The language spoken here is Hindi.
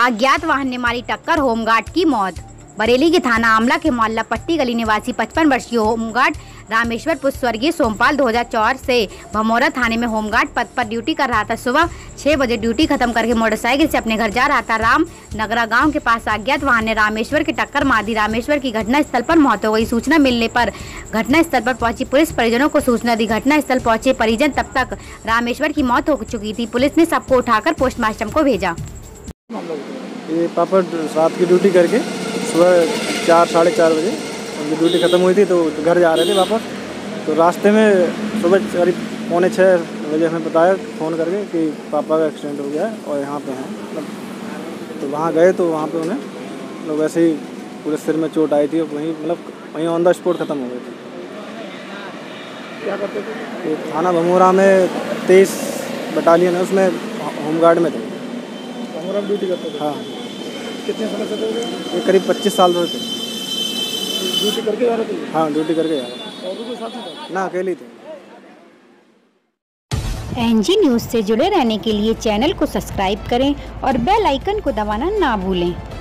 अज्ञात वाहन ने मारी टक्कर, होमगार्ड की मौत। बरेली के थाना आमला के मोहल्ला पट्टी गली निवासी 55 वर्षीय होमगार्ड रामेश्वर पुत्र स्वर्गीय सोमपाल 2004 से भमोरा थाने में होमगार्ड पद पर ड्यूटी कर रहा था। सुबह 6 बजे ड्यूटी खत्म करके मोटरसाइकिल से अपने घर जा रहा था। रामनगरा गांव के पास अज्ञात वाहन ने रामेश्वर की टक्कर मार दी। रामेश्वर की घटनास्थल पर मौत हो गई। सूचना मिलने पर घटनास्थल पर पहुंची पुलिस परिजनों को सूचना दी। घटनास्थल पहुंचे परिजन, तब तक रामेश्वर की मौत हो चुकी थी। पुलिस ने सबको उठाकर पोस्टमार्टम को भेजा। पापा रात की ड्यूटी करके सुबह 4 साढ़े 4 बजे उनकी ड्यूटी ख़त्म हुई थी, तो घर जा रहे थे वापस। तो रास्ते में सुबह करीब पौने 6 बजे हमें बताया फ़ोन करके कि पापा का एक्सीडेंट हो गया है और यहाँ पे हैं। मतलब तो वहाँ गए तो वहाँ पे उन्हें मतलब वैसे ही पूरे सिर में चोट आई थी और वहीं मतलब वहीं ऑन द स्पॉट ख़त्म हो गई थी। क्या करते थे? तो थाना भमोरा में 23 बटालियन है, उसमें होमगार्ड में थे। भमोरा में ड्यूटी करते थे? हाँ। कितने समय से थे? करीब 25 साल से थे। ड्यूटी करके जा रहे थे? हाँ, ड्यूटी करके जा रहे थे ना, अकेली थे। एनजी न्यूज़ से जुड़े रहने के लिए चैनल को सब्सक्राइब करें और बेल आइकन को दबाना ना भूलें।